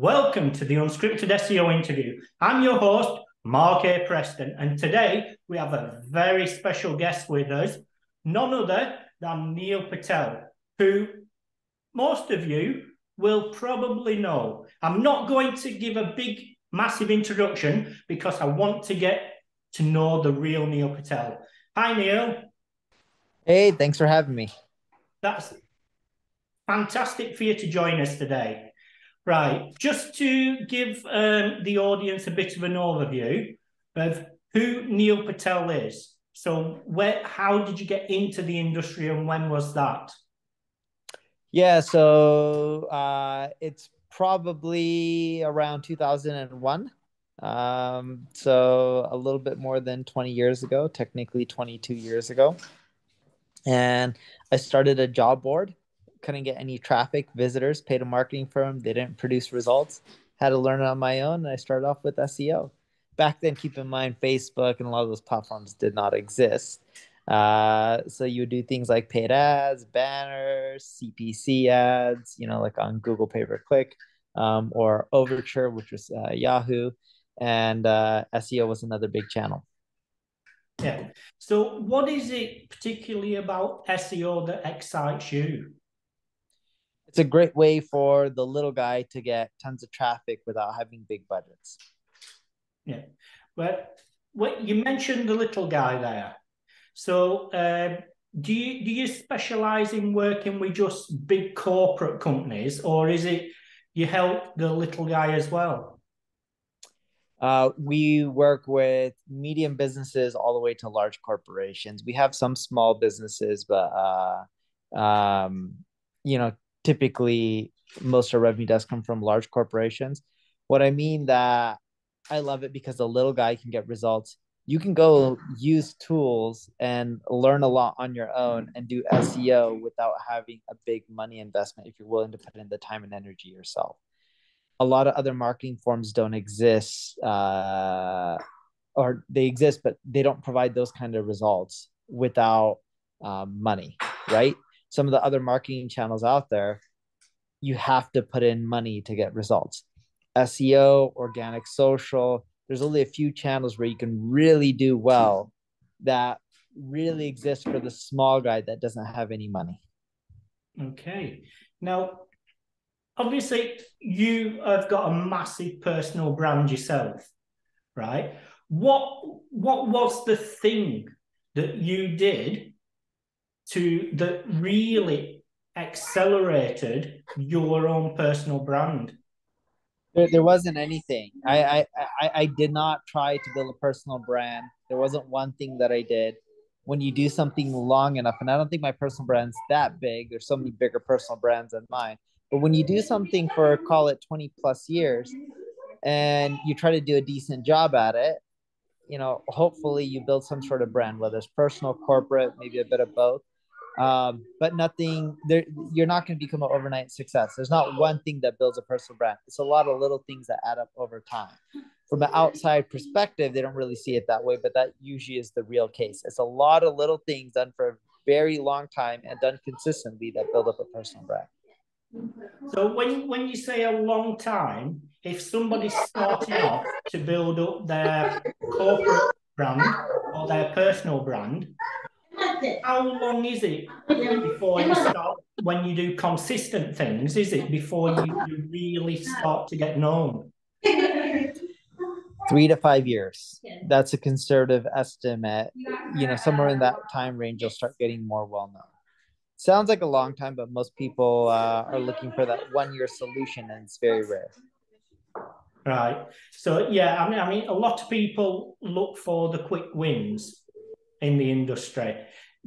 Welcome to the Unscripted SEO Interview. I'm your host, Mark A. Preston, and today we have a very special guest with us, none other than Neil Patel, who most of you will probably know. I'm not going to give a big, massive introduction because I want to get to know the real Neil Patel. Hi, Neil. Hey, thanks for having me. That's fantastic for you to join us today. Right, just to give the audience a bit of an overview of who Neil Patel is. So how did you get into the industry and when was that? Yeah, so it's probably around 2001. So a little bit more than 20 years ago, technically 22 years ago. And I started a job board. Couldn't get any traffic, visitors, paid a marketing firm. They didn't produce results. Had to learn it on my own. And I started off with SEO. Back then, keep in mind, Facebook and a lot of those platforms did not exist. So you would do things like paid ads, banners, CPC ads, you know, like on Google pay-per-click, or Overture, which was Yahoo. And SEO was another big channel. Yeah. So what is it particularly about SEO that excites you? It's a great way for the little guy to get tons of traffic without having big budgets. Yeah. Well, you mentioned the little guy there. So do you specialize in working with just big corporate companies, or is it you help the little guy as well? We work with medium businesses all the way to large corporations. We have some small businesses, but, you know, typically, most of our revenue does come from large corporations. What I mean that I love it because the little guy can get results. You can go use tools and learn a lot on your own and do SEO without having a big money investment if you're willing to put in the time and energy yourself. A lot of other marketing forms don't exist, or they exist, but they don't provide those kind of results without money, right? Some of the other marketing channels out there, you have to put in money to get results. SEO, organic social, there's only a few channels where you can really do well that really exist for the small guy that doesn't have any money. Okay. Now, obviously, you have got a massive personal brand yourself, right? What was the thing that you did that really accelerated your own personal brand? There wasn't anything. I did not try to build a personal brand. There wasn't one thing that I did. When you do something long enough, and I don't think my personal brand's that big. There's so many bigger personal brands than mine. But when you do something for, call it 20 plus years, and you try to do a decent job at it, you know, hopefully you build some sort of brand, whether it's personal, corporate, maybe a bit of both. But nothing there, you're not going to become an overnight success. There's not one thing that builds a personal brand. It's a lot of little things that add up over time. From an outside perspective, they don't really see it that way, but that usually is the real case. It's a lot of little things done for a very long time and done consistently that build up a personal brand. So when you say a long time, if somebody's starting off to build up their corporate brand or their personal brand, how long is it before you start, when you do consistent things, is it before you really start to get known? 3 to 5 years. That's a conservative estimate. You know, somewhere in that time range, you'll start getting more well-known. Sounds like a long time, but most people are looking for that one-year solution, and it's very rare. Right. So, yeah, I mean, a lot of people look for the quick wins in the industry.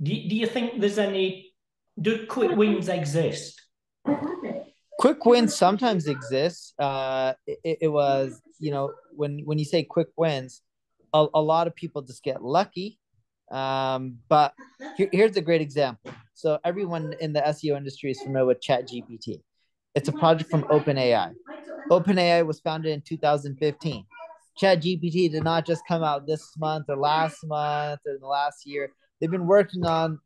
Do you think there's any... Do quick wins exist? Quick wins sometimes exist. It was, you know, when you say quick wins, a lot of people just get lucky. But here's a great example. So everyone in the SEO industry is familiar with ChatGPT. It's a project from OpenAI. OpenAI was founded in 2015. ChatGPT did not just come out this month or last month or the last year. They've been working on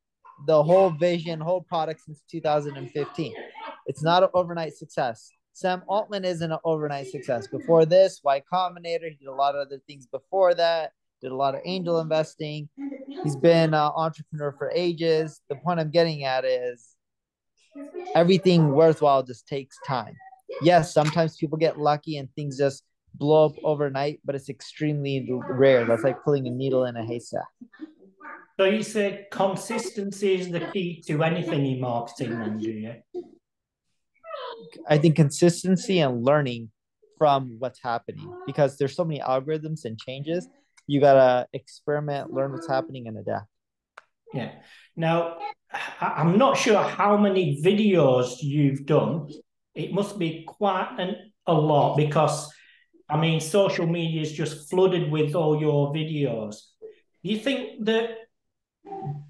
the whole vision, whole product since 2015. It's not an overnight success. Sam Altman isn't an overnight success. Before this, Y Combinator, he did a lot of other things before that, did a lot of angel investing. He's been an entrepreneur for ages. The point I'm getting at is everything worthwhile just takes time. Yes, sometimes people get lucky and things just blow up overnight, but it's extremely rare. That's like pulling a needle in a haystack. So you say consistency is the key to anything in marketing then, do you? I think consistency and learning from what's happening, because there's so many algorithms and changes. You got to experiment, learn what's happening, and adapt. Yeah. Now, I'm not sure how many videos you've done. It must be quite a lot, because, I mean, social media is just flooded with all your videos. Do you think that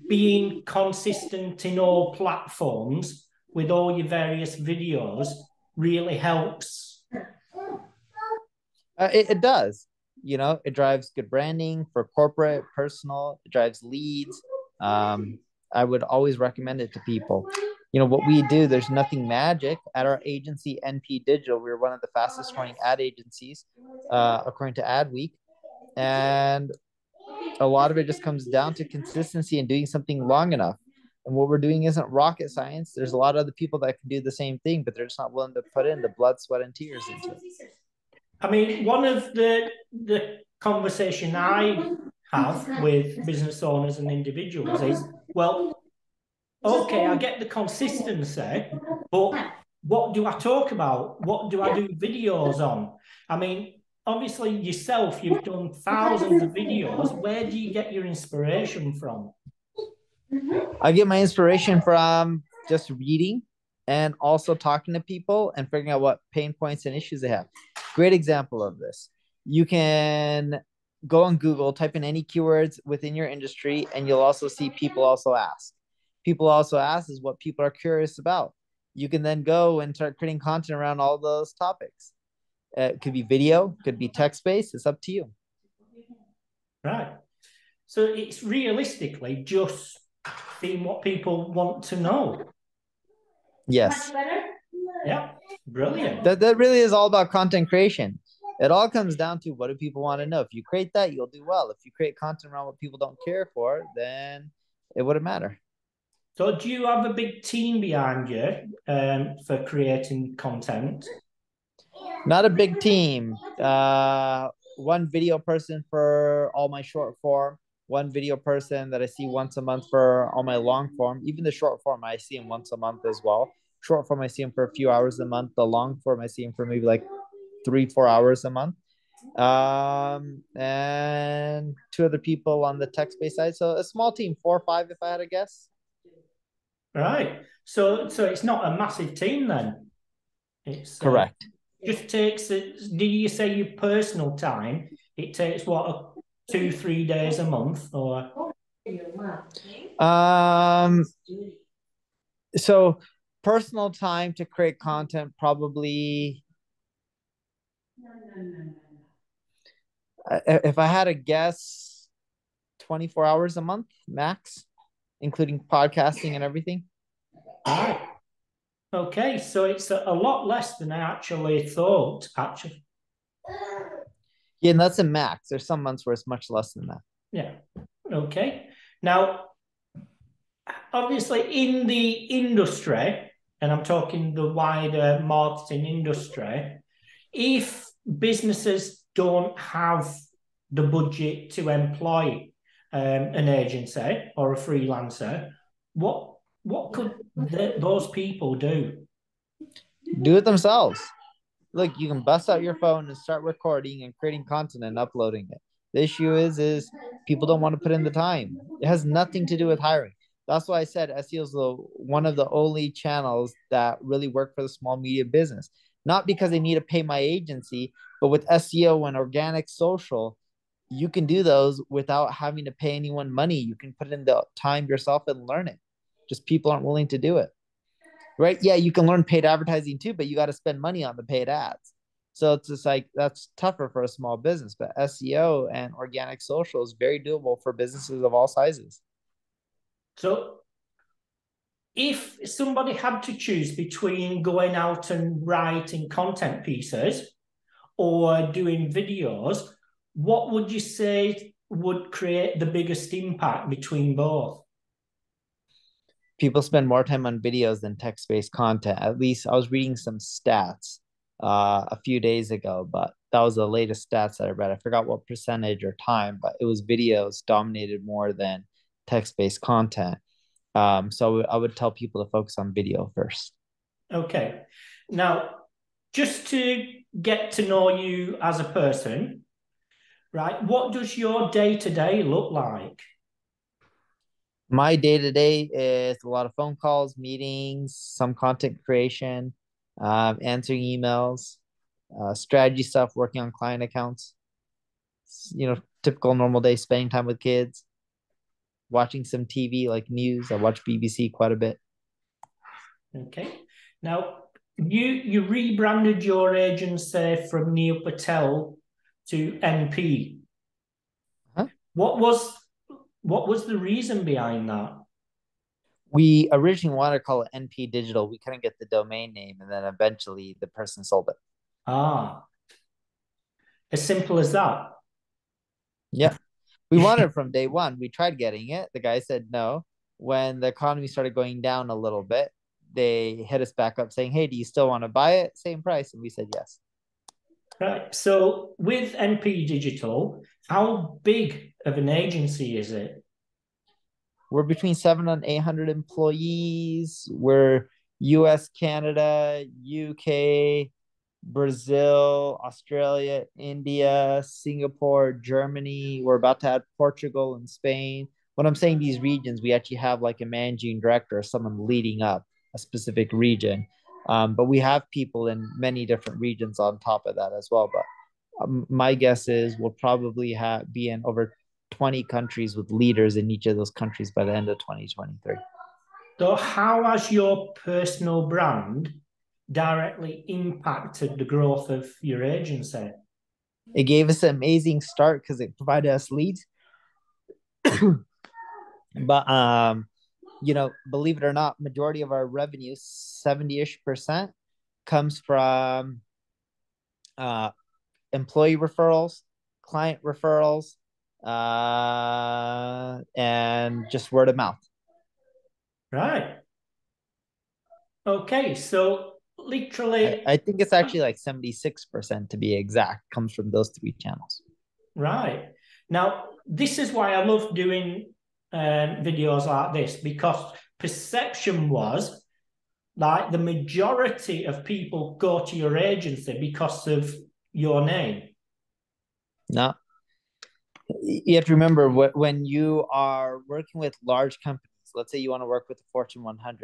being consistent in all platforms with all your various videos really helps? It does. You know, it drives good branding for corporate, personal, it drives leads. I would always recommend it to people. You know, what we do, there's nothing magic. At our agency, NP Digital, we're one of the fastest growing ad agencies, according to Adweek. And a lot of it just comes down to consistency and doing something long enough. And what we're doing isn't rocket science. There's a lot of other people that can do the same thing, but they're just not willing to put in the blood, sweat, and tears into it. I mean, one of the conversation I have with business owners and individuals is, well, okay, I get the consistency, but what do I talk about? What do I do videos on? I mean, obviously yourself, you've done thousands of videos. Where do you get your inspiration from? I get my inspiration from just reading and also talking to people and figuring out what pain points and issues they have. Great example of this. You can go on Google, type in any keywords within your industry, and you'll also see people also ask. People also ask is what people are curious about. You can then go and start creating content around all those topics. It could be video, could be text-based. It's up to you. Right. So it's realistically just seeing what people want to know. Yes. Yeah, brilliant. That really is all about content creation. It all comes down to what do people want to know. If you create that, you'll do well. If you create content around what people don't care for, then it wouldn't matter. So do you have a big team behind you for creating content? Not a big team. One video person for all my short form. One video person that I see once a month for all my long form. Even the short form, I see him once a month as well. Short form, I see him for a few hours a month. The long form, I see him for maybe like 3-4 hours a month. And 2 other people on the text-based side. So a small team, 4 or 5 if I had a guess. Right. So it's not a massive team then? It's correct. Just takes, did you say your personal time? It takes what, 2-3 days a month, or so personal time to create content, probably if I had a guess, 24 hours a month max, including podcasting and everything. All right. Okay, so it's a lot less than I actually thought, actually. Yeah, and that's a max. There's some months where it's much less than that. Yeah. Okay. Now, obviously in the industry, and I'm talking the wider marketing industry, if businesses don't have the budget to employ an agency or a freelancer, what could those people do? Do it themselves. Look, you can bust out your phone and start recording and creating content and uploading it. The issue is people don't want to put in the time. It has nothing to do with hiring. That's why I said SEO is one of the only channels that really work for the small media business. Not because they need to pay my agency, but with SEO and organic social, you can do those without having to pay anyone money. You can put in the time yourself and learn it. Just people aren't willing to do it. Right? Yeah, you can learn paid advertising too, but you got to spend money on the paid ads. So it's just like, that's tougher for a small business, but SEO and organic social is very doable for businesses of all sizes. So if somebody had to choose between going out and writing content pieces or doing videos, what would you say would create the biggest impact between both? People spend more time on videos than text-based content. At least I was reading some stats a few days ago, but that was the latest stats that I read. I forgot what percentage or time, but it was videos dominated more than text-based content. So I would tell people to focus on video first. Okay. Now, just to get to know you as a person, right? What does your day-to-day look like? My day-to-day is a lot of phone calls, meetings, some content creation, answering emails, strategy stuff, working on client accounts, you know, typical normal day, spending time with kids, watching some TV like news. I watch BBC quite a bit. Okay. Now, you rebranded your agency from Neil Patel to NP. Huh? What was the reason behind that? We originally wanted to call it NP Digital. We couldn't get the domain name, and then eventually the person sold it. Ah, as simple as that. Yeah. We wanted it from day one. We tried getting it. The guy said no. When the economy started going down a little bit, they hit us back up saying, hey, do you still want to buy it? Same price. And we said yes. Right. So with NP Digital, how big of an agency is it? We're between 700 and 800 employees. We're US, Canada, UK, Brazil, Australia, India, Singapore, Germany. We're about to add Portugal and Spain. When I'm saying these regions, we actually have like a managing director or someone leading up a specific region. But we have people in many different regions on top of that as well. But my guess is we'll probably be in over 20 countries with leaders in each of those countries by the end of 2023. So how has your personal brand directly impacted the growth of your agency? It gave us an amazing start because it provided us leads. But, you know, believe it or not, majority of our revenue, 70-ish% comes from employee referrals, client referrals, and just word of mouth. Right. Okay. So literally, I think it's actually like 76% to be exact comes from those three channels. Right. Now, this is why I love doing videos like this, because perception was like the majority of people go to your agency because of your name. No. You have to remember when you are working with large companies, let's say you want to work with the Fortune 100,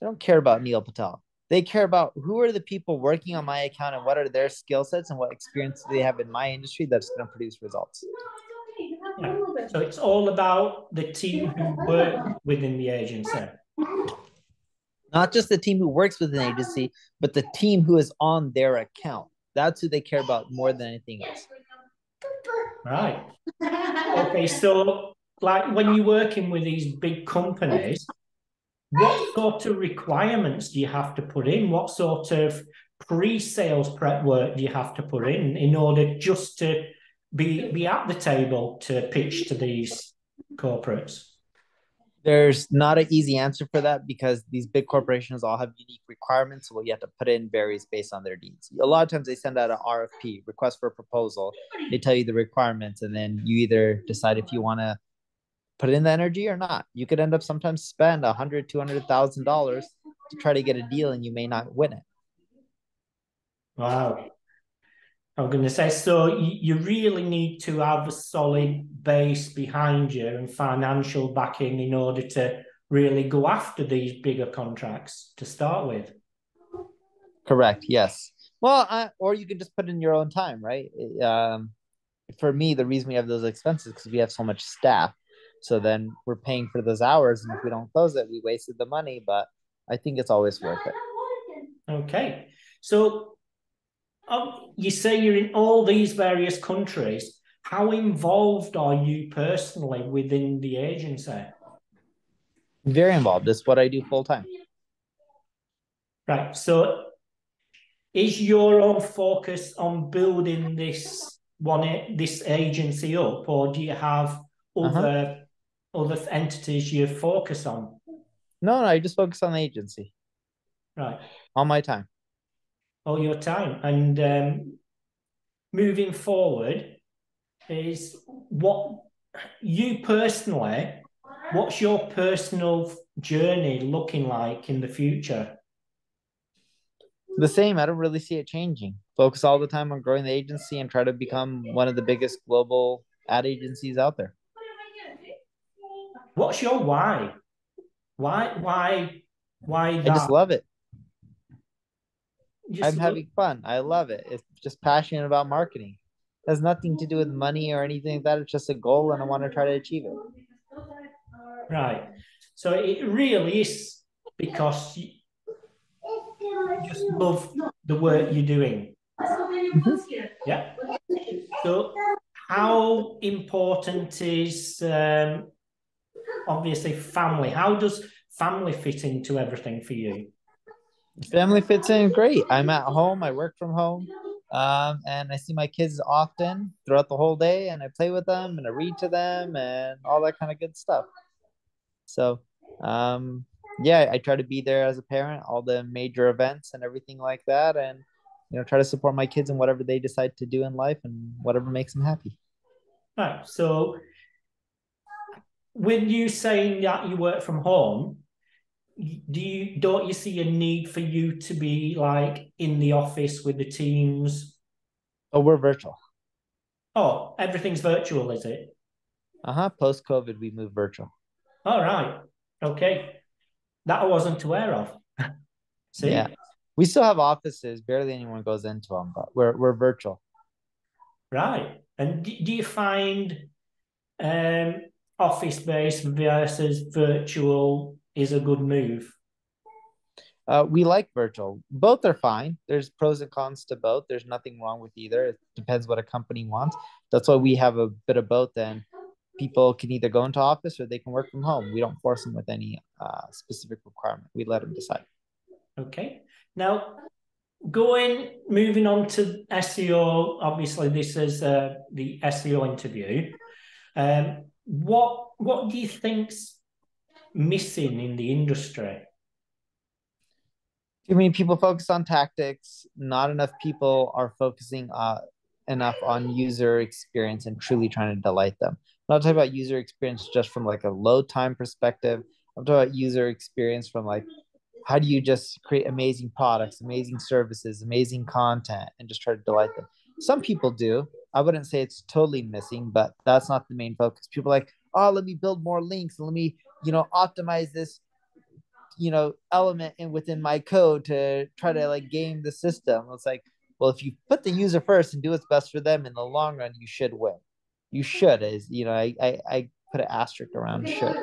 they don't care about Neil Patel. They care about who are the people working on my account and what are their skill sets and what experience they have in my industry that's going to produce results. Yeah. So it's all about the team who work within the agency. Not just the team who works with an agency, but the team who is on their account. That's who they care about more than anything else. Right. Okay, so like when you're working with these big companies, what sort of requirements do you have to put in? What sort of pre-sales prep work do you have to put in order just to be at the table to pitch to these corporates? There's not an easy answer for that because these big corporations all have unique requirements. So what you have to put in varies based on their needs. A lot of times they send out an RFP, request for a proposal. They tell you the requirements, and then you either decide if you want to put in the energy or not. You could end up sometimes spend $100,000, $200,000 to try to get a deal, and you may not win it. Wow. I'm going to say, so you really need to have a solid base behind you and financial backing in order to really go after these bigger contracts to start with. Correct. Yes. Well, or you can just put in your own time, right? For me, the reason we have those expenses is because we have so much staff. So then we're paying for those hours, and if we don't close it, we wasted the money, but I think it's always worth it. Okay. So you say you're in all these various countries. How involved are you personally within the agency? Very involved. That's what I do full time. Right. So is your own focus on building this one, this agency up, or do you have other other entities you focus on? No, I just focus on the agency. Right. All my time. All your time. And moving forward is what you personally, what's your personal journey looking like in the future? The same. I don't really see it changing. Focus all the time on growing the agency and try to become one of the biggest global ad agencies out there. What's your why? Why that? I just love it. I'm having fun. I love it. It's just passionate about marketing. It has nothing to do with money or anything like that. It's just a goal and I want to try to achieve it. Right. So it really is because you just love the work you're doing. Yeah. So how important is obviously family? How does family fit into everything for you? Family fits in great. I'm at home. I work from home. And I see my kids often throughout the whole day, and I play with them and I read to them and all that kind of good stuff. So, yeah, I try to be there as a parent, all the major events and everything like that. And, you know, try to support my kids in whatever they decide to do in life and whatever makes them happy. All right. So with you saying that you work from home, don't you see a need for you to be like in the office with the teams? Oh, we're virtual. Oh, everything's virtual, is it? Post-COVID, we moved virtual. All right. Okay. That I wasn't aware of. See? Yeah. We still have offices. Barely anyone goes into them, but we're virtual. Right. And do you find office-based versus virtual is a good move? We like virtual. Both are fine. There's pros and cons to both. There's nothing wrong with either. It depends what a company wants. That's why we have a bit of both. Then people can either go into office or they can work from home. We don't force them with any specific requirement. We let them decide. Okay. Now, moving on to SEO. Obviously, this is the SEO interview. What do you think's missing in the industry? Too many people focus on tactics. Not enough people are focusing enough on user experience and truly trying to delight them. I'm not talking about user experience just from like a low time perspective. I'm talking about user experience from like, how do you just create amazing products, amazing services, amazing content, and just try to delight them. Some people do. I wouldn't say it's totally missing, but that's not the main focus. People are like, oh, let me build more links. Let me, you know, optimize this, you know, element within my code to try to like game the system. It's like, well, if you put the user first and do what's best for them in the long run, you should win. You should is, you know, I put an asterisk around should.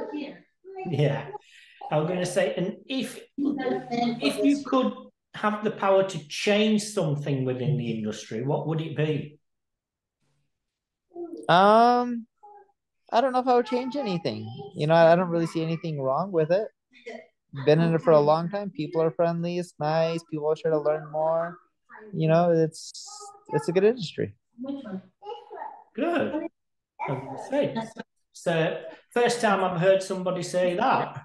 Yeah. I was going to say, and if you could have the power to change something within the industry, what would it be? I don't know if I would change anything. You know, I don't really see anything wrong with it. Been in it for a long time. People are friendly. It's nice. People try to learn more. You know, it's a good industry. Good. So, first time I've heard somebody say that.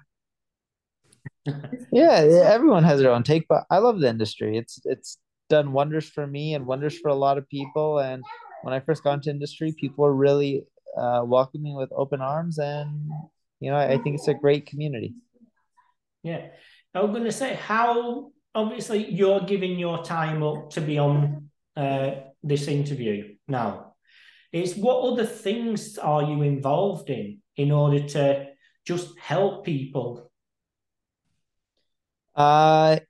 Yeah, everyone has their own take, but I love the industry. It's done wonders for me and wonders for a lot of people. And when I first got into industry, people were really welcoming with open arms, and you know, I think it's a great community. Yeah, I was going to say, how obviously you're giving your time up to be on this interview now. It's what other things are you involved in order to just help people? I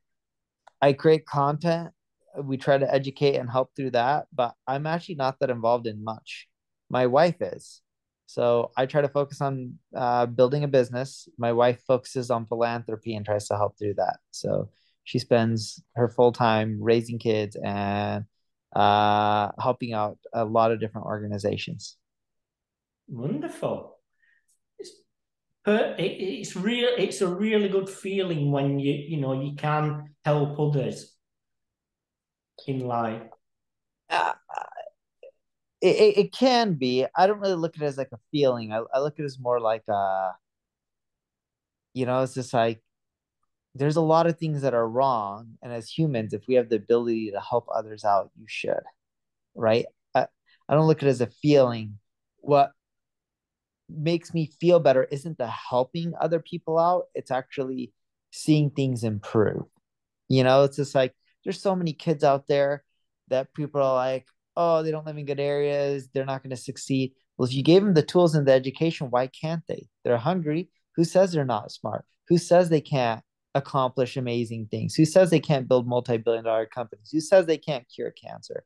create content. We try to educate and help through that, but I'm actually not that involved in much. My wife is. So I try to focus on building a business. My wife focuses on philanthropy and tries to help through that. So she spends her full time raising kids and helping out a lot of different organizations. Wonderful. it's real. It's a really good feeling when you know you can help others in life. It can be. I don't really look at it as like a feeling. I look at it as more like a, you know, it's just like there's a lot of things that are wrong, and as humans, if we have the ability to help others out, you should, right? I don't look at it as a feeling. What makes me feel better isn't the helping other people out. It's actually seeing things improve. You know, it's just like there's so many kids out there that people are like, oh, they don't live in good areas, they're not going to succeed. Well, if you gave them the tools and the education, why can't they? They're hungry. Who says they're not smart? Who says they can't accomplish amazing things? Who says they can't build multi-billion dollar companies? Who says they can't cure cancer?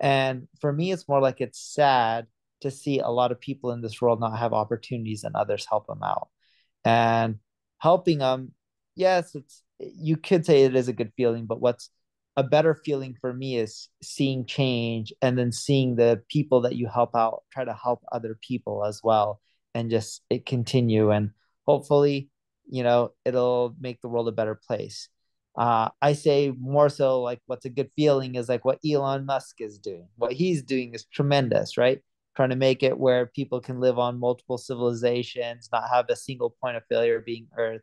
And for me, it's more like it's sad to see a lot of people in this world not have opportunities and others help them out. And helping them, yes, you could say it is a good feeling, but what's a better feeling for me is seeing change and then seeing the people that you help out try to help other people as well, and just it continue. And hopefully, you know, it'll make the world a better place. I say more so like what's a good feeling is like what Elon Musk is doing. What he's doing is tremendous, right? Trying to make it where people can live on multiple civilizations, not have a single point of failure being Earth.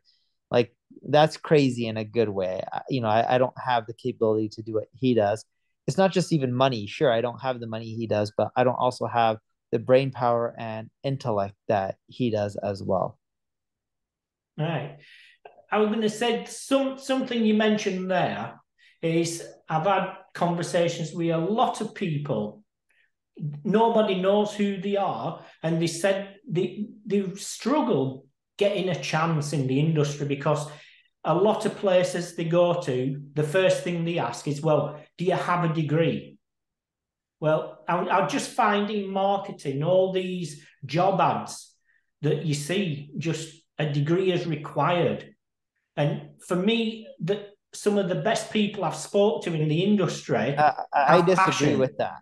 Like, that's crazy in a good way. I don't have the capability to do what he does. It's not just even money. Sure, I don't have the money he does, but I don't also have the brain power and intellect that he does as well. All right. I was going to say something you mentioned there is I've had conversations with a lot of people. Nobody knows who they are. And they said they struggle getting a chance in the industry because a lot of places they go to, the first thing they ask is, well, do you have a degree? Well, I'm just finding marketing, all these job ads that you see, just a degree is required. And for me, some of the best people I've spoke to in the industry... I disagree with that.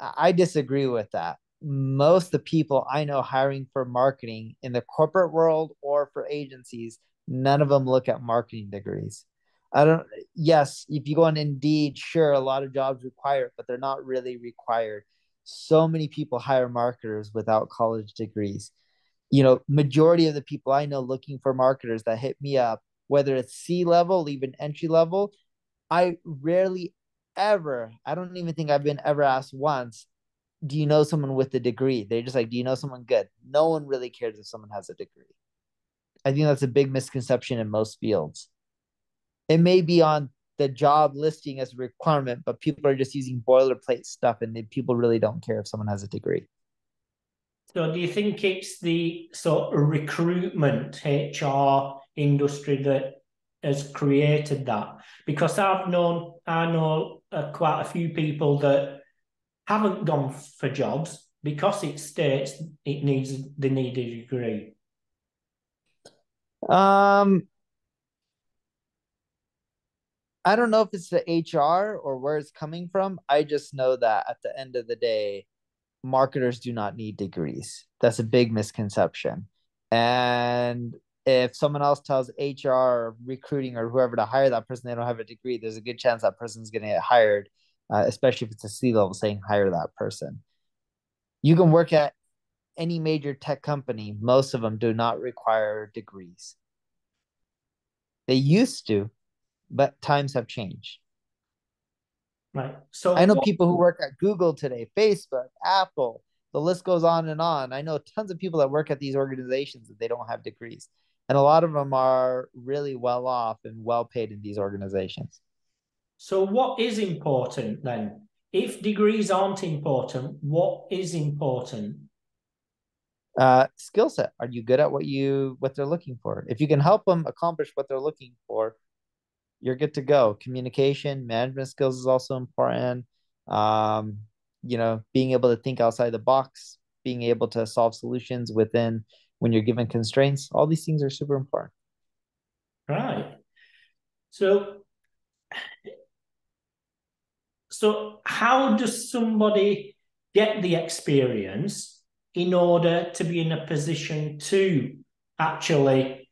I disagree with that. Most of the people I know hiring for marketing in the corporate world or for agencies, none of them look at marketing degrees. Yes, if you go on Indeed, sure, a lot of jobs require it, but they're not really required. So many people hire marketers without college degrees. You know, majority of the people I know looking for marketers that hit me up, whether it's C-level, even entry-level, I rarely ever, I don't even think I've been ever asked once, do you know someone with a degree? They're just like, do you know someone good? No one really cares if someone has a degree. I think that's a big misconception in most fields. It may be on the job listing as a requirement, but people are just using boilerplate stuff, and people really don't care if someone has a degree. So do you think it's the sort of recruitment HR industry that has created that? Because I know quite a few people that haven't gone for jobs because it states they need a degree. I don't know if it's the HR or where it's coming from. I just know that at the end of the day, marketers do not need degrees. That's a big misconception. And if someone else tells HR or recruiting or whoever to hire that person, they don't have a degree, there's a good chance that person's going to get hired. Especially if it's a C-level, saying hire that person. You can work at any major tech company. Most of them do not require degrees. They used to, but times have changed. Right. So I know people who work at Google today, Facebook, Apple, the list goes on and on. I know tons of people that work at these organizations that they don't have degrees. And a lot of them are really well off and well paid in these organizations. So what is important then? If degrees aren't important, what is important? Skill set. Are you good at what they're looking for? If you can help them accomplish what they're looking for, you're good to go. Communication, management skills is also important. You know, being able to think outside the box, being able to solve solutions within when you're given constraints. All these things are super important. Right. So how does somebody get the experience in order to be in a position to actually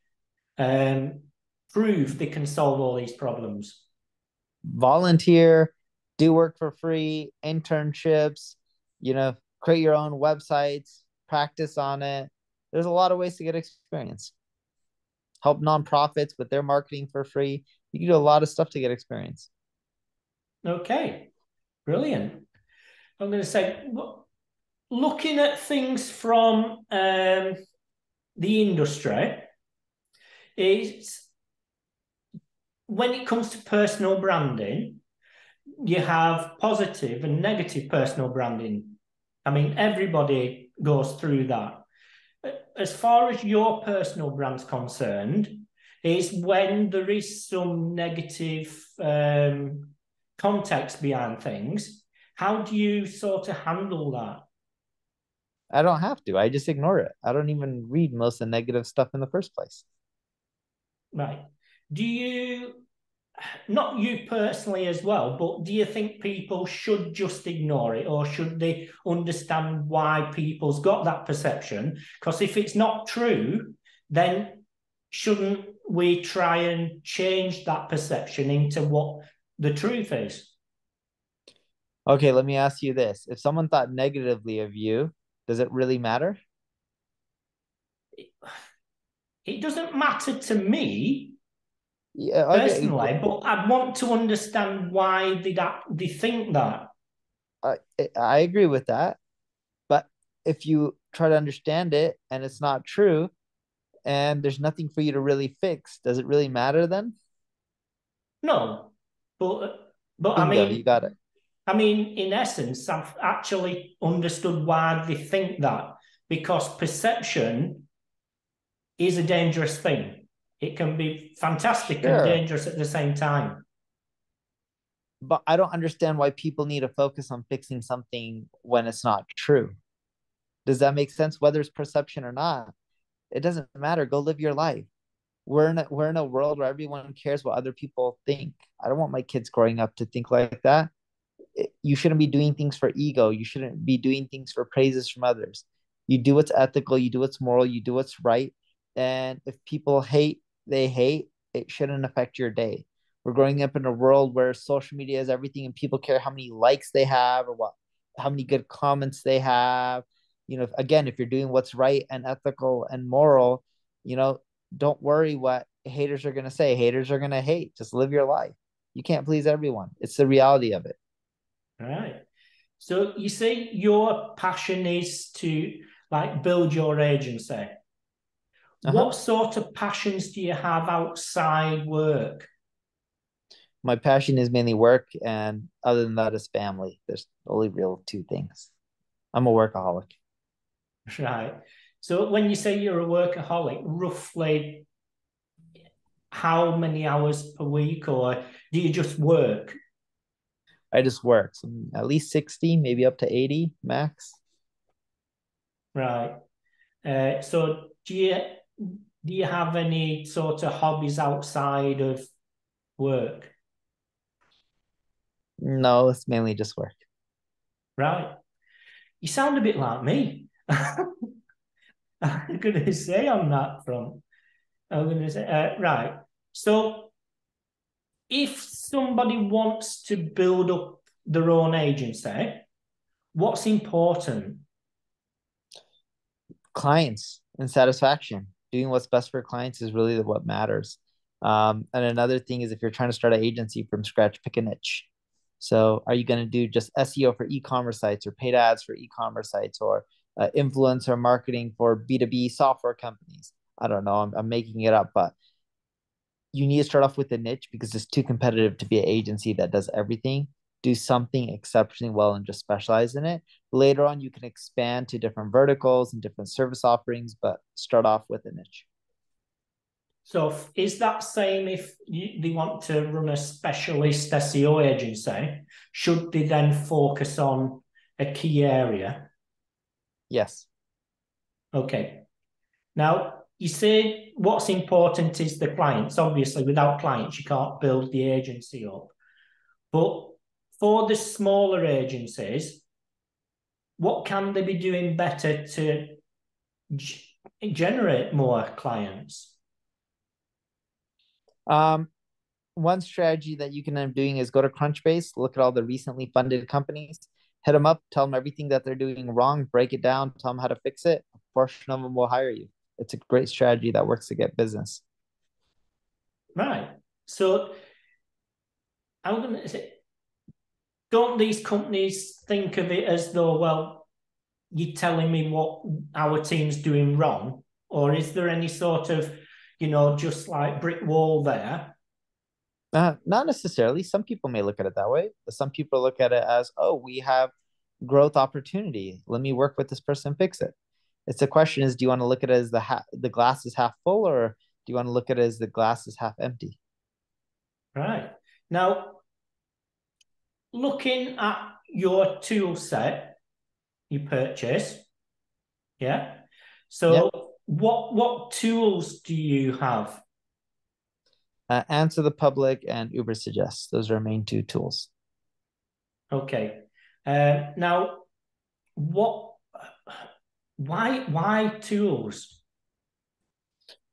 prove they can solve all these problems. Volunteer, do work for free, internships, you know, create your own websites, practice on it. There's a lot of ways to get experience. Help nonprofits with their marketing for free. You can do a lot of stuff to get experience. Okay, brilliant. I'm going to say, looking at things from the industry, it's when it comes to personal branding, you have positive and negative personal branding. I mean, everybody goes through that. As far as your personal brand's concerned, it's when there is some negative context behind things. How do you sort of handle that? I don't have to. I just ignore it. I don't even read most of the negative stuff in the first place. Right. Do you, not you personally as well, but do you think people should just ignore it, or should they understand why people's got that perception? Because if it's not true, then shouldn't we try and change that perception into what the truth is? Okay, let me ask you this. If someone thought negatively of you, does it really matter? It doesn't matter to me, yeah, okay, personally, but I'd want to understand why they think that. I agree with that. But if you try to understand it and it's not true and there's nothing for you to really fix, does it really matter then? No, but bingo, I mean... You got it. I mean, in essence, I've actually understood why they think that, because perception is a dangerous thing. It can be fantastic and dangerous at the same time. But I don't understand why people need to focus on fixing something when it's not true. Does that make sense? Whether it's perception or not, it doesn't matter. Go live your life. We're in a world where everyone cares what other people think. I don't want my kids growing up to think like that. You shouldn't be doing things for ego. You shouldn't be doing things for praises from others. You do what's ethical. You do what's moral. You do what's right. And if people hate, they hate. It shouldn't affect your day. We're growing up in a world where social media is everything, and people care how many likes they have or how many good comments they have. You know, again, if you're doing what's right and ethical and moral, you know, don't worry what haters are going to say. Haters are going to hate. Just live your life. You can't please everyone. It's the reality of it. All right. So you say your passion is to like build your agency. What sort of passions do you have outside work? My passion is mainly work, and other than that is family. There's only real two things. I'm a workaholic. Right. So when you say you're a workaholic, roughly how many hours per week, or do you just work? I just work, so at least 60, maybe up to 80 max. Right. So do you have any sort of hobbies outside of work? No, it's mainly just work. Right. You sound a bit like me. I'm going to say on that front. I'm going to say, right. So, if somebody wants to build up their own agency, what's important? Clients and satisfaction. Doing what's best for clients is really what matters. And another thing is, if you're trying to start an agency from scratch, pick a niche. So are you going to do just SEO for e-commerce sites, or paid ads for e-commerce sites, or influencer marketing for B2B software companies? I don't know. I'm making it up, but you need to start off with a niche, because it's too competitive to be an agency that does everything. Do something exceptionally well and just specialize in it. Later on, you can expand to different verticals and different service offerings, but start off with a niche. So is that same if they want to run a specialist SEO agency? Should they then focus on a key area? Yes. Okay. Now, you say what's important is the clients. Obviously, without clients, you can't build the agency up. But for the smaller agencies, what can they be doing better to and generate more clients? One strategy that you can end up doing is go to Crunchbase, look at all the recently funded companies, hit them up, tell them everything that they're doing wrong, break it down, tell them how to fix it. A portion of them will hire you. It's a great strategy that works to get business. Right. So I'm going to say, don't these companies think of it as though, well, you're telling me what our team's doing wrong? Or is there any sort of, you know, just like brick wall there? Not necessarily. Some people may look at it that way. But some people look at it as, oh, we have growth opportunity. Let me work with this person and fix it. It's the question is, do you want to look at it as the glass is half full, or do you want to look at it as the glass is half empty? Right. Now, looking at your tool set you purchase, yeah? So yep. What tools do you have? Answer the Public and Ubersuggest. Those are our main two tools. Okay. Now, why tools?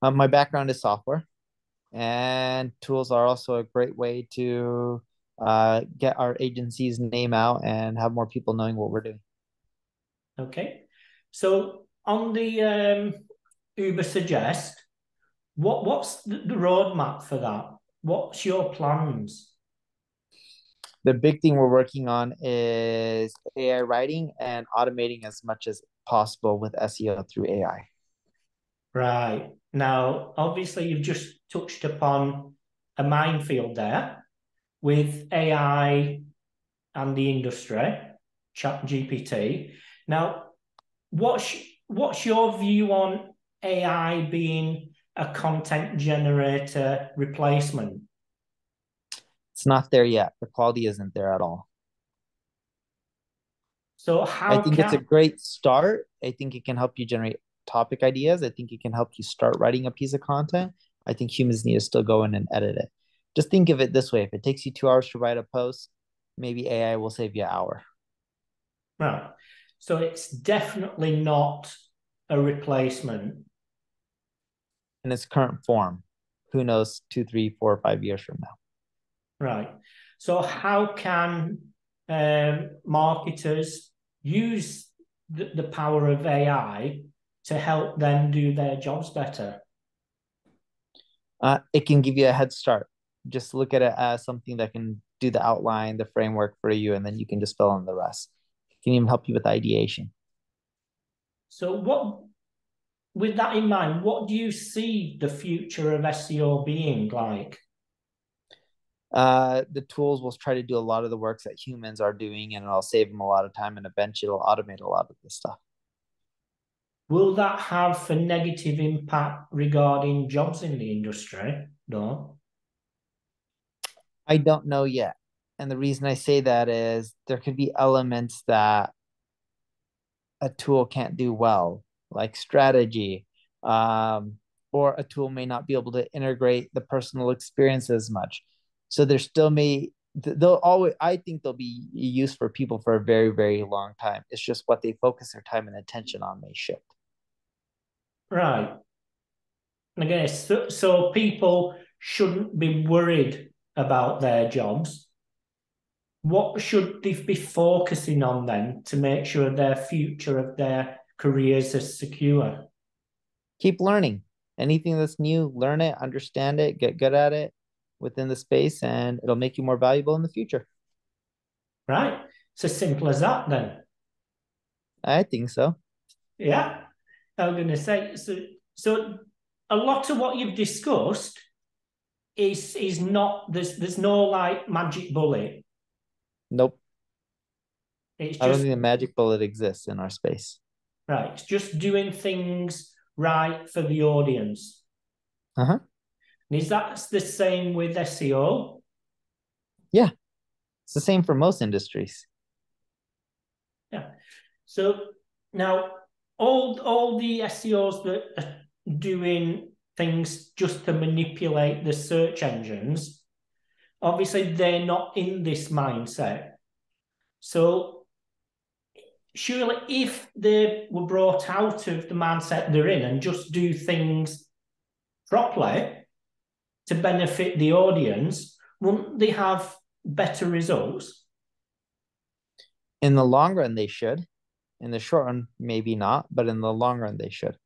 My background is software, and tools are also a great way to get our agency's name out and have more people knowing what we're doing. Okay. So on the Ubersuggest, what's the roadmap for that? What's your plans? The big thing we're working on is AI writing and automating as much as possible with SEO through AI. Right. Now, obviously, you've just touched upon a minefield there with AI and the industry, ChatGPT. Now, what's your view on AI being a content generator replacement? It's not there yet. The quality isn't there at all. So how I think it's a great start. I think it can help you generate topic ideas. I think it can help you start writing a piece of content. I think humans need to still go in and edit it. Just think of it this way. If it takes you 2 hours to write a post, maybe AI will save you an hour. Right. So it's definitely not a replacement. In its current form, who knows, 2, 3, 4, 5 years from now. Right. So how can marketers use the power of AI to help them do their jobs better? It can give you a head start. Just look at it as something that can do the outline, the framework for you, and then you can just fill in the rest. It can even help you with ideation. So with that in mind, what do you see the future of SEO being like? The tools will try to do a lot of the works that humans are doing, and it'll save them a lot of time, and eventually it'll automate a lot of this stuff. Will that have a negative impact regarding jobs in the industry? No. I don't know yet. And the reason I say that is there could be elements that a tool can't do well, like strategy, or a tool may not be able to integrate the personal experience as much. So there still may, they'll always, I think they'll be used for people for a very, very long time. It's just what they focus their time and attention on may shift. Right. And I guess, so people shouldn't be worried about their jobs. What should they be focusing on then to make sure their future of their careers is secure? Keep learning. Anything that's new, learn it, understand it, get good at it within the space, and it'll make you more valuable in the future. Right. It's as simple as that then. I think so. Yeah. I was going to say, so a lot of what you've discussed is not, there's no like magic bullet. Nope. It's just, I don't think the magic bullet exists in our space. Right. It's just doing things right for the audience. Uh-huh. And is that the same with SEO? Yeah. It's the same for most industries. Yeah. So now all the SEOs that are doing things just to manipulate the search engines, obviously they're not in this mindset. So surely if they were brought out of the mindset they're in and just do things properly to benefit the audience, wouldn't they have better results? In the long run, they should. In the short run, maybe not, but in the long run, they should.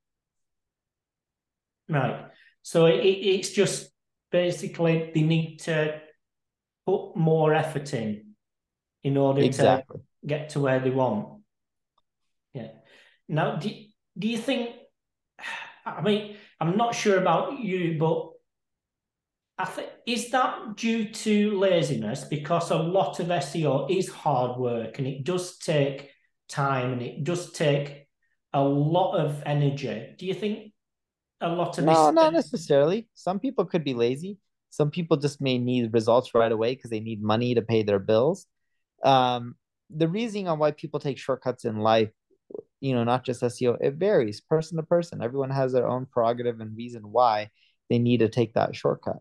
Right. So it's just basically they need to put more effort in order exactly. to get to where they want. Yeah. Now, do you think, I mean, I'm not sure about you, but I think, is that due to laziness? Because a lot of SEO is hard work and it does take time and it does take a lot of energy. Do you think a lot of No, not necessarily. Some people could be lazy. Some people just may need results right away because they need money to pay their bills. The reasoning on why people take shortcuts in life, you know, not just SEO, it varies person to person. Everyone has their own prerogative and reason why they need to take that shortcut,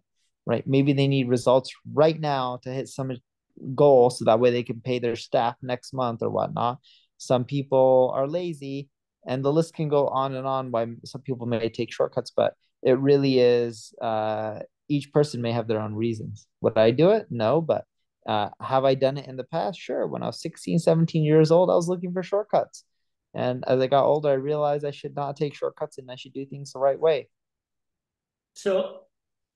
right? Maybe they need results right now to hit some goal so that way they can pay their staff next month or whatnot. Some people are lazy, and the list can go on and on why some people may take shortcuts, but it really is each person may have their own reasons. Would I do it? No, but have I done it in the past? Sure. When I was 16, 17 years old, I was looking for shortcuts. And as I got older, I realized I should not take shortcuts and I should do things the right way. So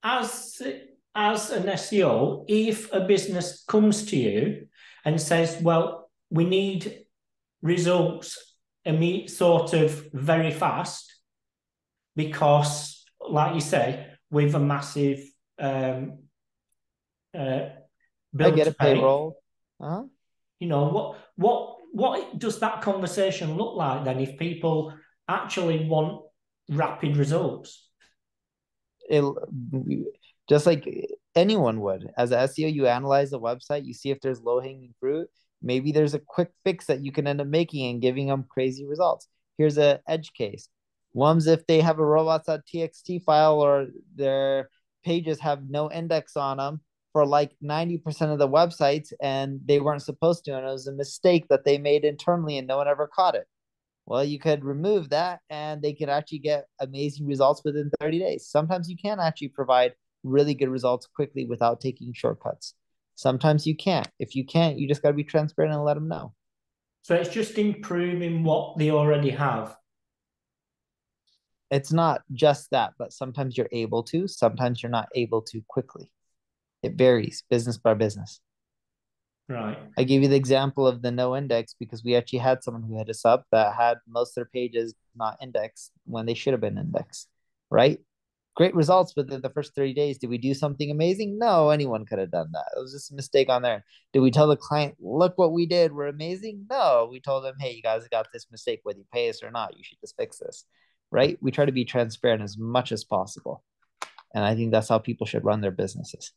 as an SEO, if a business comes to you and says, well, we need results sort of very fast because, like you say, we've a massive bill I get to pay. Payroll. Huh? You know, what does that conversation look like then if people actually want rapid results? Just like anyone would. As an SEO, you analyze the website, you see if there's low-hanging fruit. Maybe there's a quick fix that you can end up making and giving them crazy results. Here's an edge case. One's if they have a robots.txt file or their pages have no index on them for like 90% of the websites and they weren't supposed to, and it was a mistake that they made internally and no one ever caught it. Well, you could remove that and they could actually get amazing results within 30 days. Sometimes you can actually provide really good results quickly without taking shortcuts. Sometimes you can't. If you can't, you just got to be transparent and let them know. So it's just improving what they already have. It's not just that, but sometimes you're able to, sometimes you're not able to quickly. It varies business by business. Right. I gave you the example of the no index because we actually had someone who hit us up that had most of their pages not indexed when they should have been indexed, right? Great results within the first 30 days. Did we do something amazing? No, anyone could have done that. It was just a mistake on there. Did we tell the client, look what we did, we're amazing? No, we told them, hey, you guys got this mistake, whether you pay us or not, you should just fix this, right? We try to be transparent as much as possible. And I think that's how people should run their businesses.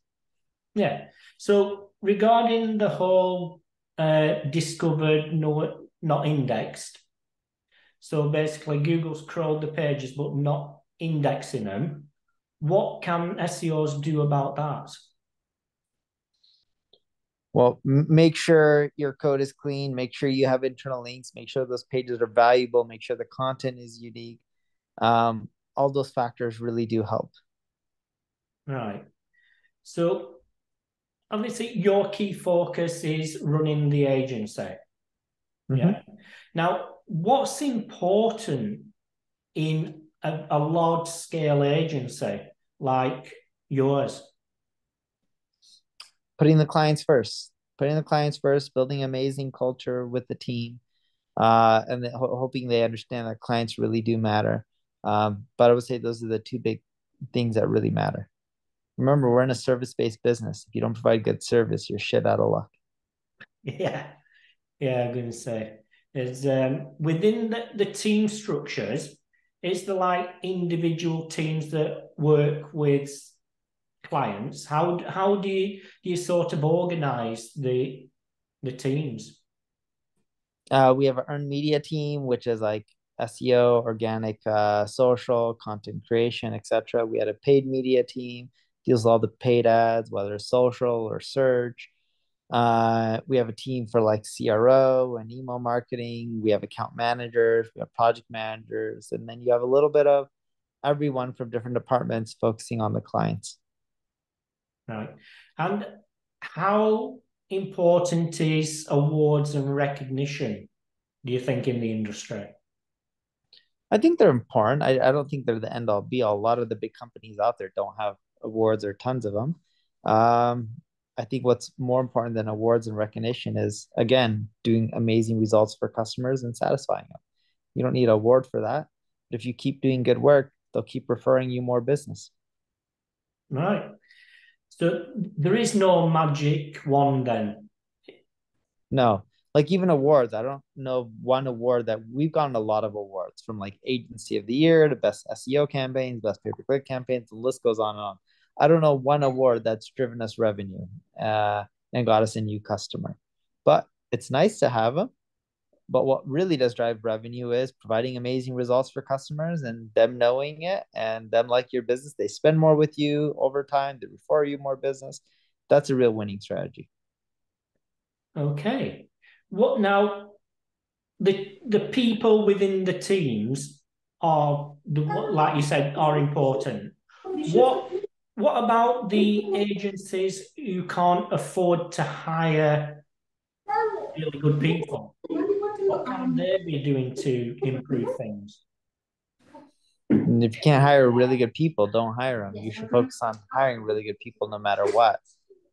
Yeah. So regarding the whole discovered, not indexed. So basically Google's crawled the pages, but not indexing them. What can SEOs do about that? Well, make sure your code is clean. Make sure you have internal links. Make sure those pages are valuable. Make sure the content is unique. All those factors really do help. Right. So obviously, your key focus is running the agency. Mm-hmm. Yeah. Now, what's important in a large-scale agency like yours? Putting the clients first. Putting the clients first, building amazing culture with the team, and then hoping they understand that clients really do matter. But I would say those are the two big things that really matter. Remember, we're in a service-based business. If you don't provide good service, you're shit out of luck. Yeah. Yeah, I'm going to say. It's, within the team structures, is there like individual teams that work with clients? How do you sort of organize the teams? We have an earned media team, which is like SEO, organic, social, content creation, etc. We had a paid media team. Deals with all the paid ads, whether it's social or search. We have a team for like CRO and email marketing. We have account managers, we have project managers, and then you have a little bit of everyone from different departments focusing on the clients. Right. And how important is awards and recognition, do you think, in the industry? I think they're important. I don't think they're the end all be all. A lot of the big companies out there don't have awards or tons of them. I think what's more important than awards and recognition is, again, doing amazing results for customers and satisfying them. You don't need an award for that. But if you keep doing good work, they'll keep referring you more business. Right. So there is no magic wand then? No. Like even awards, I don't know one award that we've gotten a lot of awards from, like Agency of the Year to Best SEO Campaigns, Best Pay-Per-Click Campaigns, the list goes on and on. I don't know one award that's driven us revenue and got us a new customer. But it's nice to have them. But what really does drive revenue is providing amazing results for customers and them knowing it and them like your business. They spend more with you over time. They refer you more business. That's a real winning strategy. Okay. What now? The people within the teams are, like you said, are important. What about the agencies who can't afford to hire really good people? What can they be doing to improve things? If you can't hire really good people, don't hire them. You should focus on hiring really good people no matter what.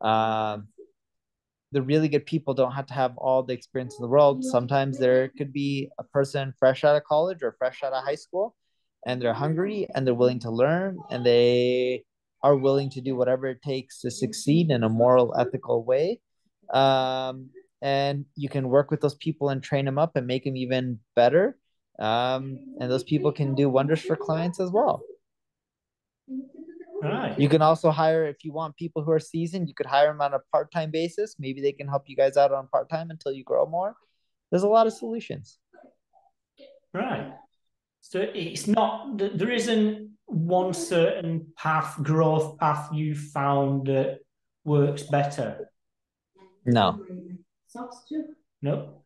The really good people don't have to have all the experience in the world. Sometimes there could be a person fresh out of college or fresh out of high school, and they're hungry and they're willing to learn, and they are willing to do whatever it takes to succeed in a moral, ethical way. And you can work with those people and train them up and make them even better. And those people can do wonders for clients as well. All right. You can also hire, if you want people who are seasoned, you could hire them on a part-time basis. Maybe they can help you guys out on part-time until you grow more. There's a lot of solutions. Right. So it's not, there isn't one certain path, growth path you found that works better? No. No?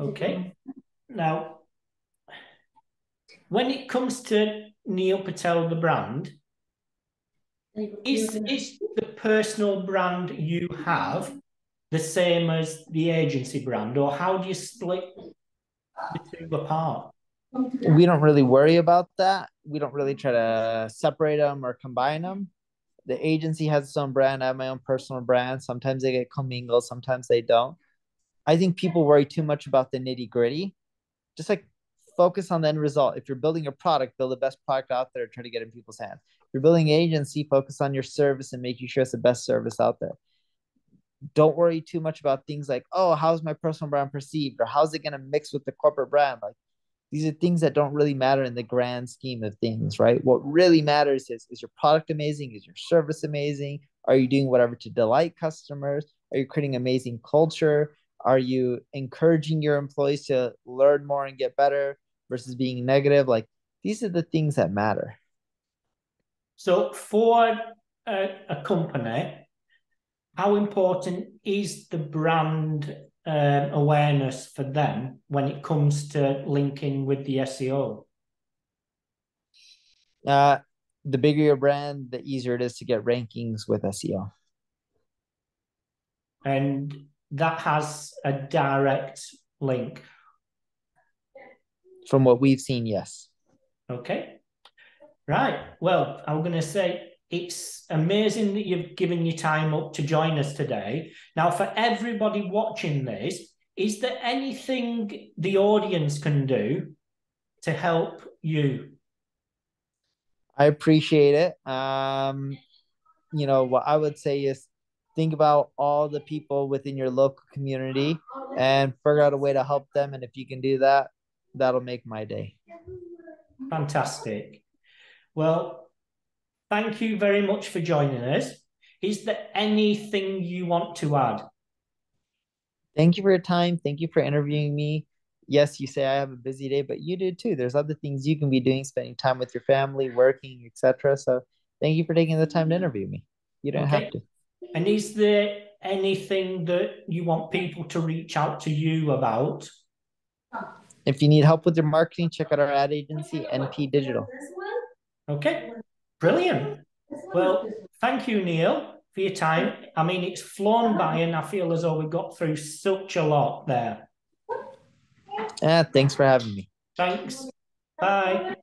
Okay. Now, when it comes to Neil Patel, the brand, is the personal brand you have the same as the agency brand, or how do you split the two apart? We don't really worry about that. We don't really try to separate them or combine them. The agency has its own brand. I have my own personal brand. Sometimes they get commingled. Sometimes they don't. I think people worry too much about the nitty gritty. Just like focus on the end result. If you're building a product, build the best product out there. Try to get in people's hands. If you're building an agency, focus on your service and making sure it's the best service out there. Don't worry too much about things like, oh, how's my personal brand perceived? Or how's it going to mix with the corporate brand? Like, these are things that don't really matter in the grand scheme of things, right? What really matters is your product amazing? Is your service amazing? Are you doing whatever to delight customers? Are you creating amazing culture? Are you encouraging your employees to learn more and get better versus being negative? Like, these are the things that matter. So for a company, how important is the brand awareness for them when it comes to linking with the SEO? The bigger your brand, the easier it is to get rankings with SEO. And that has a direct link? From what we've seen, yes. Okay. Right. Well, I'm going to say it's amazing that you've given your time up to join us today. Now, for everybody watching this, is there anything the audience can do to help you? I appreciate it. You know, what I would say is think about all the people within your local community and figure out a way to help them. And if you can do that, that'll make my day. Fantastic. Well, thank you very much for joining us. Is there anything you want to add? Thank you for your time. Thank you for interviewing me. Yes, you say I have a busy day, but you do too. There's other things you can be doing, spending time with your family, working, etc. So thank you for taking the time to interview me. You don't have to. And is there anything that you want people to reach out to you about? If you need help with your marketing, check out our ad agency, NP Digital. Okay, brilliant. Well, thank you, Neil, for your time. I mean, it's flown by, and I feel as though we got through such a lot there. Thanks for having me. Thanks. Bye.